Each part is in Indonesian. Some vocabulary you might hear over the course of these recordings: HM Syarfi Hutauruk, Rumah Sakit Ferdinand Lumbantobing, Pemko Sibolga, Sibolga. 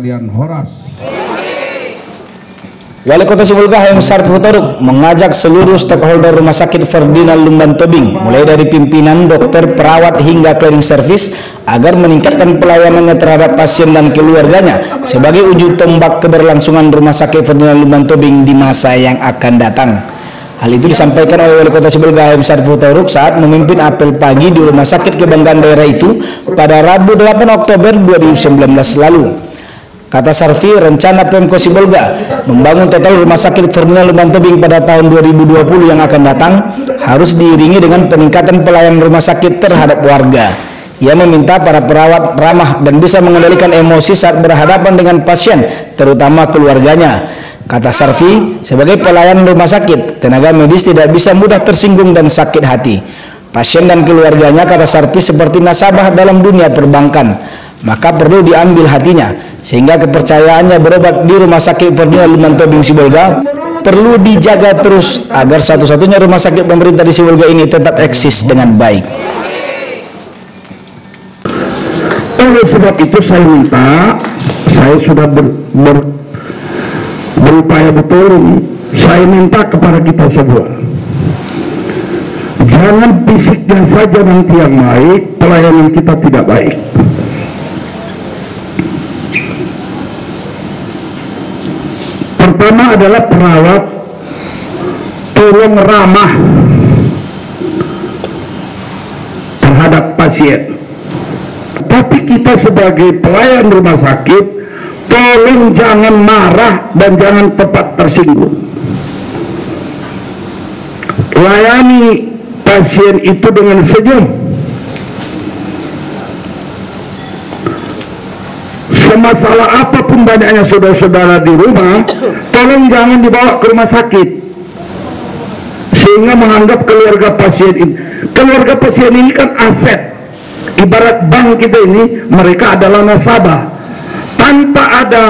sekalian Horas. Wali Kota Sibolga HM Syarfi Hutauruk mengajak seluruh stakeholder Rumah Sakit Ferdinand Lumbantobing, mulai dari pimpinan, dokter, perawat hingga cleaning service, agar meningkatkan pelayanannya terhadap pasien dan keluarganya sebagai ujung tombak keberlangsungan Rumah Sakit Ferdinand Lumbantobing di masa yang akan datang. Hal itu disampaikan oleh Wali Kota Sibolga HM Syarfi Hutauruk saat memimpin apel pagi di Rumah Sakit Kebanggaan Daerah itu pada Rabu 8 Oktober 2019 lalu. Kata Syarfi, rencana Pemko Sibolga membangun total Rumah Sakit Ferdinand Lumbantobing pada tahun 2020 yang akan datang harus diiringi dengan peningkatan pelayanan rumah sakit terhadap warga. Ia meminta para perawat ramah dan bisa mengendalikan emosi saat berhadapan dengan pasien, terutama keluarganya. Kata Syarfi, sebagai pelayan rumah sakit, tenaga medis tidak bisa mudah tersinggung dan sakit hati. Pasien dan keluarganya, kata Syarfi, seperti nasabah dalam dunia perbankan, maka perlu diambil hatinya. Sehingga kepercayaannya berobat di Rumah Sakit Ferdinand Lumbantobing Sibolga perlu dijaga terus agar satu-satunya rumah sakit pemerintah di Sibolga ini tetap eksis dengan baik. Oleh sebab itu saya minta, saya sudah berupaya betul, saya minta kepada kita semua, jangan fisiknya saja nanti yang baik, pelayanan kita tidak baik. Pertama adalah perawat, tolong ramah terhadap pasien. Tapi kita sebagai pelayan rumah sakit, tolong jangan marah dan jangan cepat tersinggung. Layani pasien itu dengan senyum. Semasalah apapun banyaknya saudara-saudara di rumah, tolong jangan dibawa ke rumah sakit sehingga menganggap keluarga pasien ini. Keluarga pasien ini kan aset, ibarat bank kita ini, mereka adalah nasabah. Tanpa ada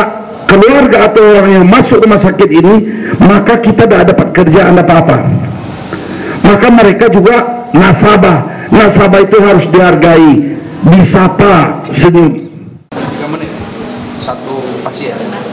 keluarga atau orang yang masuk rumah sakit ini, maka kita tidak dapat kerjaan apa-apa. Maka mereka juga nasabah. Nasabah itu harus dihargai, disapa, senyum. 1 pasien.